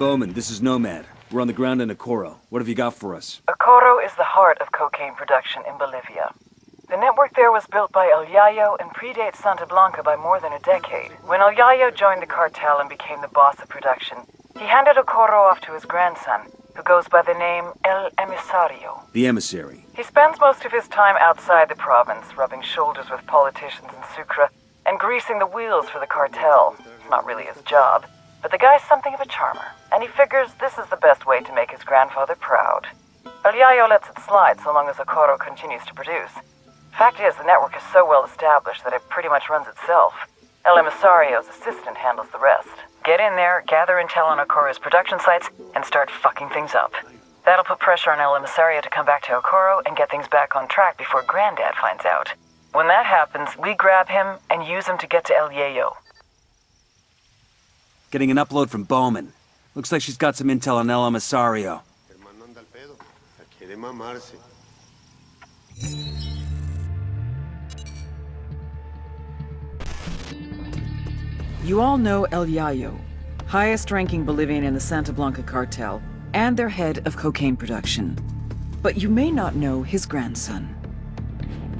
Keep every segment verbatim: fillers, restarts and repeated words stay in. Bowman, this is Nomad. We're on the ground in Ocoro. What have you got for us? Ocoro is the heart of cocaine production in Bolivia. The network there was built by El Yayo and predates Santa Blanca by more than a decade. When El Yayo joined the cartel and became the boss of production, he handed Ocoro off to his grandson, who goes by the name El Emisario. The emissary. He spends most of his time outside the province, rubbing shoulders with politicians in Sucre and greasing the wheels for the cartel. It's not really his job, but the guy's something of a charmer, and he figures this is the best way to make his grandfather proud. El Yayo lets it slide so long as Ocoro continues to produce. Fact is, the network is so well established that it pretty much runs itself. El Emisario's assistant handles the rest. Get in there, gather intel on Ocoro's production sites, and start fucking things up. That'll put pressure on El Emisario to come back to Ocoro and get things back on track before Granddad finds out. When that happens, we grab him and use him to get to El Yayo. Getting an upload from Bowman. Looks like she's got some intel on El Emisario. You all know El Yayo, highest-ranking Bolivian in the Santa Blanca Cartel, and their head of cocaine production. But you may not know his grandson.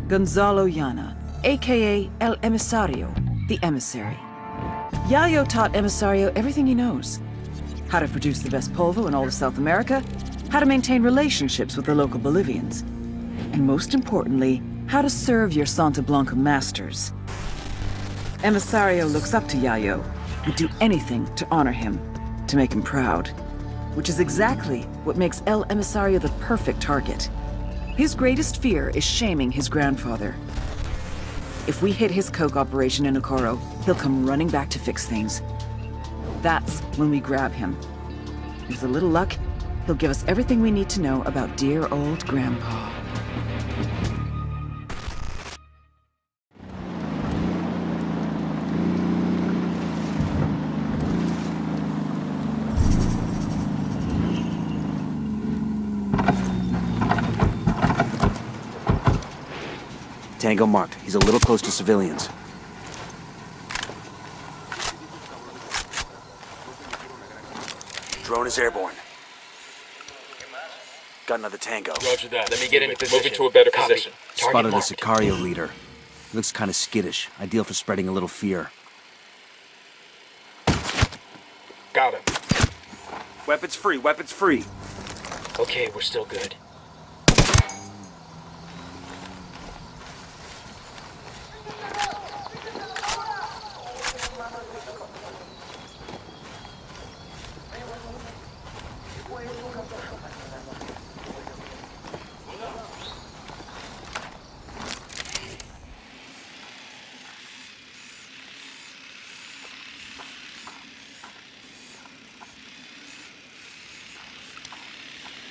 Gonzalo Llana, a k a. El Emisario, the emissary. Yayo taught Emisario everything he knows. How to produce the best polvo in all of South America, how to maintain relationships with the local Bolivians, and most importantly, how to serve your Santa Blanca masters. Emisario looks up to Yayo, would do anything to honor him, to make him proud. Which is exactly what makes El Emisario the perfect target. His greatest fear is shaming his grandfather. If we hit his coke operation in Ocoro, he'll come running back to fix things. That's when we grab him. With a little luck, he'll give us everything we need to know about dear old Grandpa. Tango marked. He's a little close to civilians. Drone is airborne. Got another tango. Roger that. Let me get in. Move into a better Copy. position. Target Spotted marked. A Sicario leader. He looks kind of skittish. Ideal for spreading a little fear. Got him. Weapons free. Weapons free. Okay, we're still good.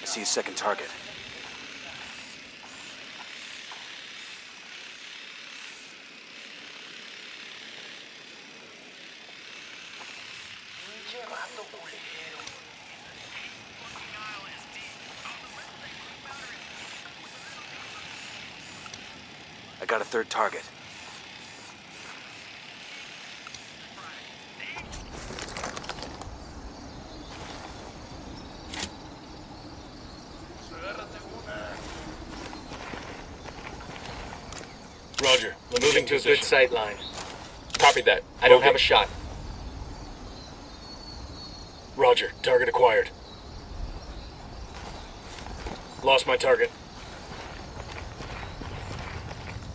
See a second target. I got a third target. Roger. We're moving to a good sight line. Copy that. I don't have a shot. Roger. Target acquired. Lost my target.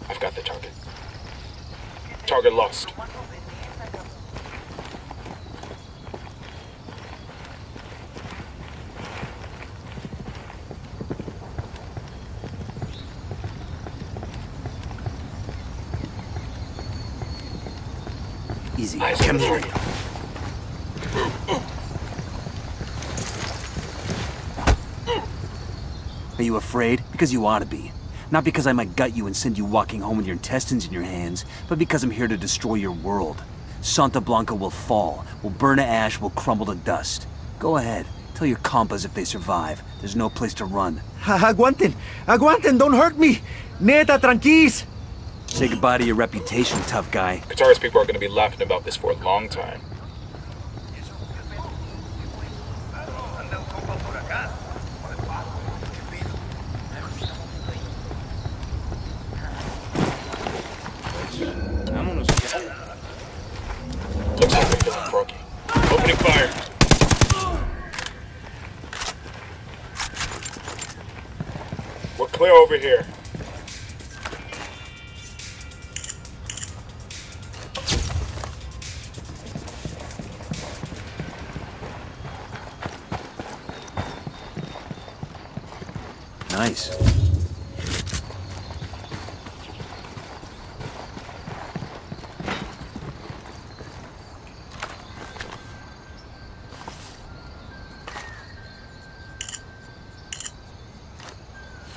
I've got the target. Target lost. Easy. I come here. Are you afraid? Because you ought to be. Not because I might gut you and send you walking home with your intestines in your hands, but because I'm here to destroy your world. Santa Blanca will fall, will burn to ash, will crumble to dust. Go ahead. Tell your compas if they survive. There's no place to run. Aguanten! Aguanten! Don't hurt me! Neta, tranquis! Say goodbye to your reputation, tough guy. Guitarist people are going to be laughing about this for a long time. Clear over here. Nice.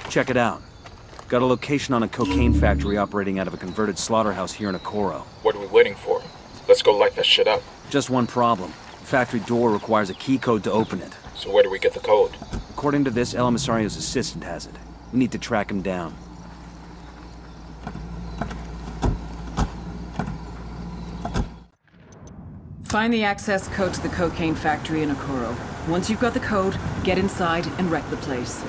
Check it out. Got a location on a cocaine factory operating out of a converted slaughterhouse here in Ocoro. What are we waiting for? Let's go light that shit up. Just one problem. The factory door requires a key code to open it. So where do we get the code? According to this, El Emisario's assistant has it. We need to track him down. Find the access code to the cocaine factory in Ocoro. Once you've got the code, get inside and wreck the place.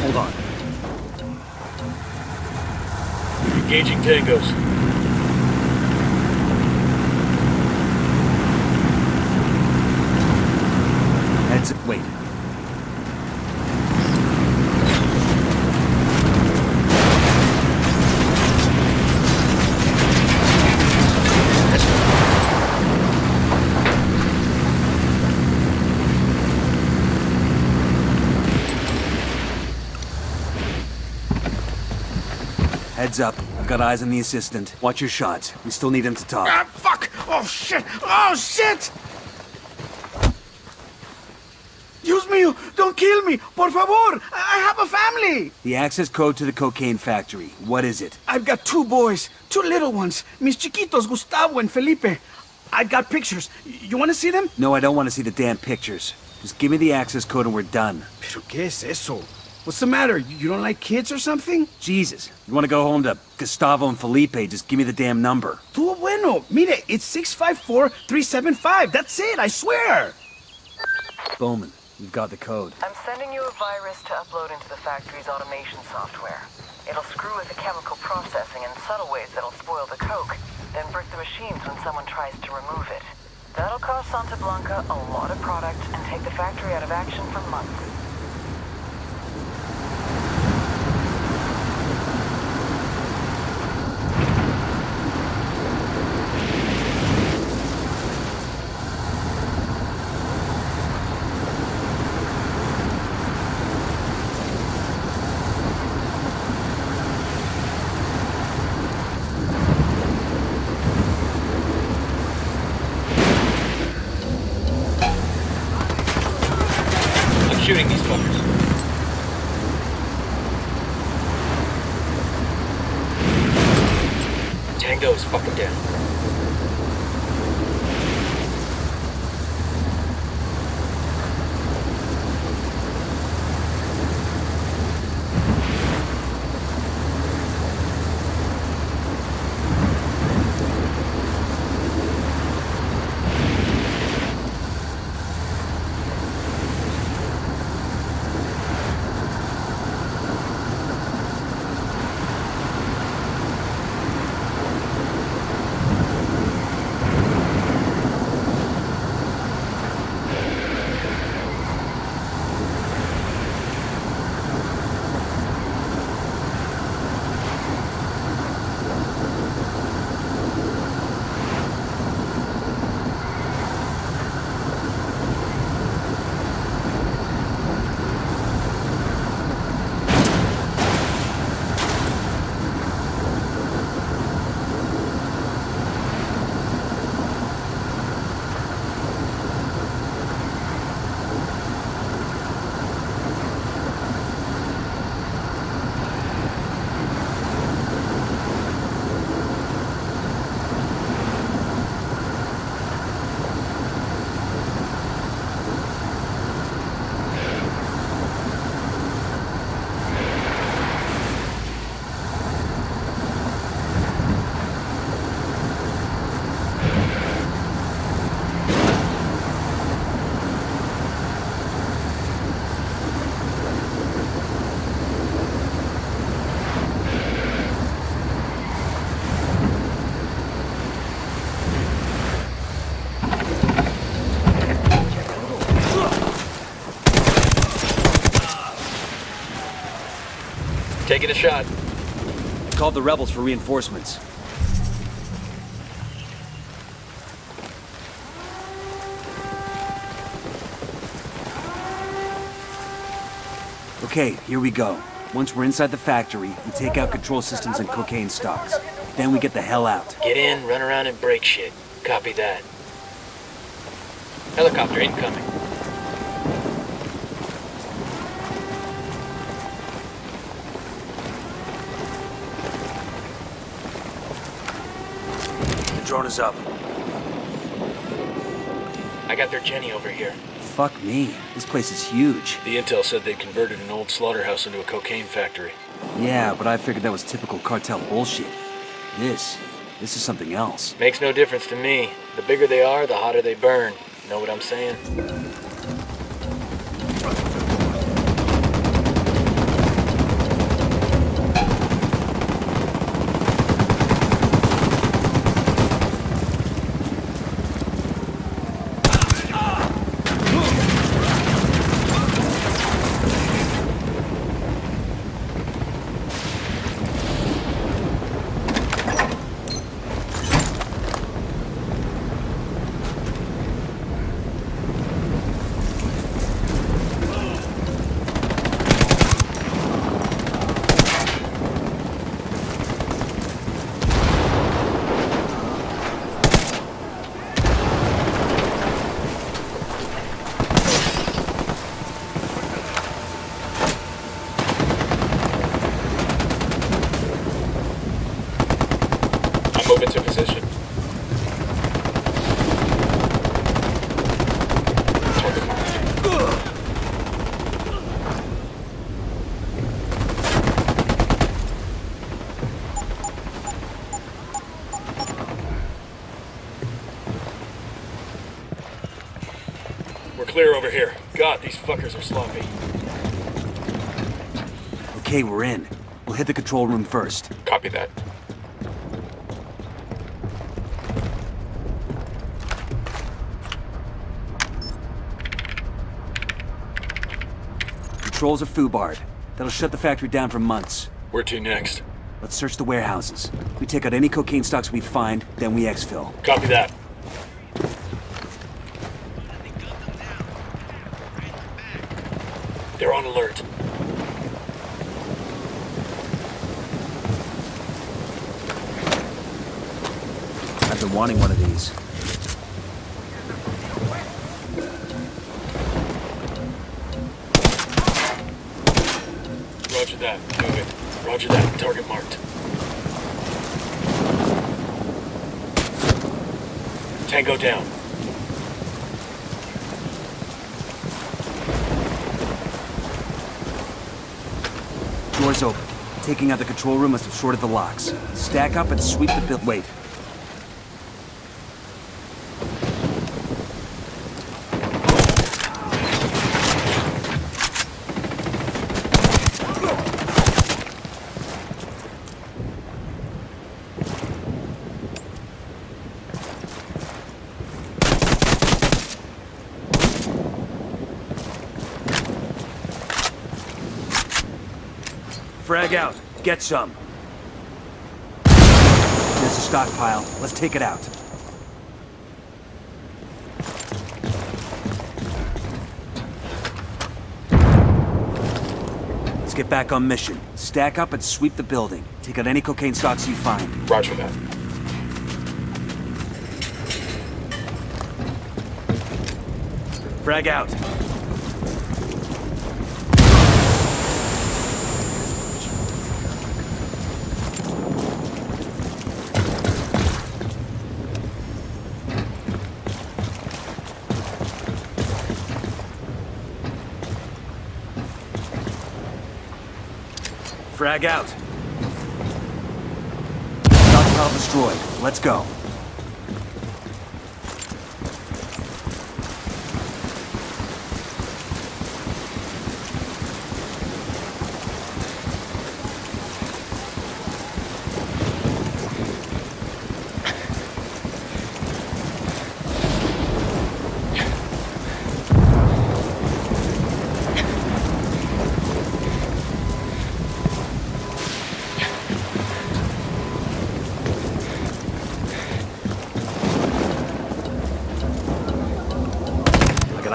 Hold on. Engaging tangos. That's it. Wait. Heads up. I've got eyes on the assistant. Watch your shots. We still need him to talk. Ah, fuck! Oh, shit! Oh, shit! Dios mío! Don't kill me! Por favor! I have a family! The access code to the cocaine factory. What is it? I've got two boys. Two little ones. Mis chiquitos, Gustavo and Felipe. I've got pictures. You want to see them? No, I don't want to see the damn pictures. Just give me the access code and we're done. Pero qué es eso? What's the matter? You don't like kids or something? Jesus. You want to go home to Gustavo and Felipe, just give me the damn number. Tu bueno. Mire, it's six five four three seven five. That's it, I swear. Bowman, we've got the code. I'm sending you a virus to upload into the factory's automation software. It'll screw with the chemical processing in subtle ways that'll spoil the coke, then brick the machines when someone tries to remove it. That'll cost Santa Blanca a lot of product and take the factory out of action for months. Shooting these fuckers. Tango is fucking down. Taking a shot. I called the rebels for reinforcements. Okay, here we go. Once we're inside the factory, we take out control systems and cocaine stocks. Then we get the hell out. Get in, run around, and break shit. Copy that. Helicopter incoming. The drone is up. I got their Jenny over here. Fuck me. This place is huge. The intel said they converted an old slaughterhouse into a cocaine factory. Yeah, but I figured that was typical cartel bullshit. This, this is something else. Makes no difference to me. The bigger they are, the hotter they burn. Know what I'm saying? Clear over here. God, these fuckers are sloppy. Okay, we're in. We'll hit the control room first. Copy that. Controls are FUBAR'd. That'll shut the factory down for months. Where to next? Let's search the warehouses. We take out any cocaine stocks we find, then we exfil. Copy that. They're on alert. I've been wanting one of these. Roger that. Move it. Roger that. Target marked. Tango down. Door's open. Taking out the control room must have shorted the locks. Stack up and sweep the build. Wait. Frag out. Get some. There's a stockpile. Let's take it out. Let's get back on mission. Stack up and sweep the building. Take out any cocaine stocks you find. Roger that. Frag out. Frag out. Stockpile destroyed. Let's go.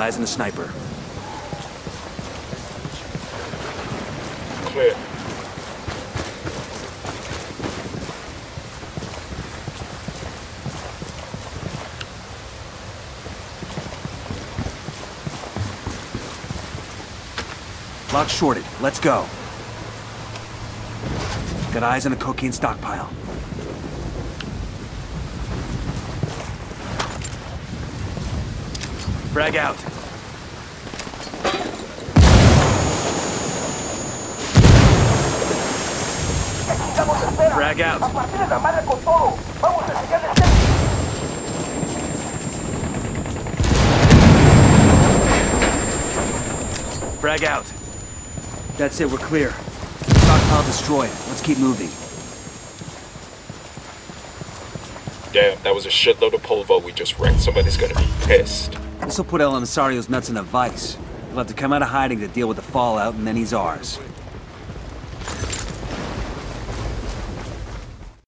guys and the sniper. Clear. Lock shorted. Let's go. Got eyes on the cocaine stockpile. Frag out. Frag out. Frag out. That's it, we're clear. Stockpile destroyed. Let's keep moving. Damn, that was a shitload of polvo we just wrecked. Somebody's gonna be pissed. This'll put El Emisario's nuts in a vice. He'll have to come out of hiding to deal with the fallout, and then he's ours.